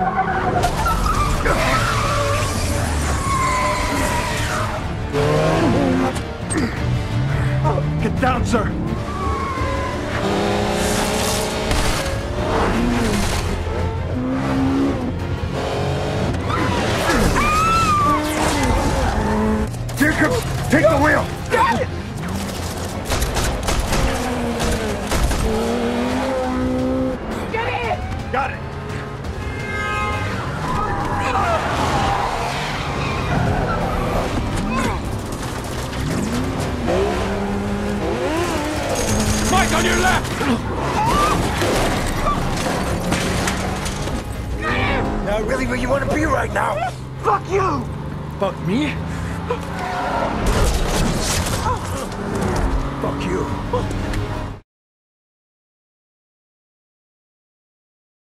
Get down, sir. Jacob, take the wheel. Got it. Got it! Mike, on your left! Not really where you want to be right now. Fuck you! Fuck me? Fuck you.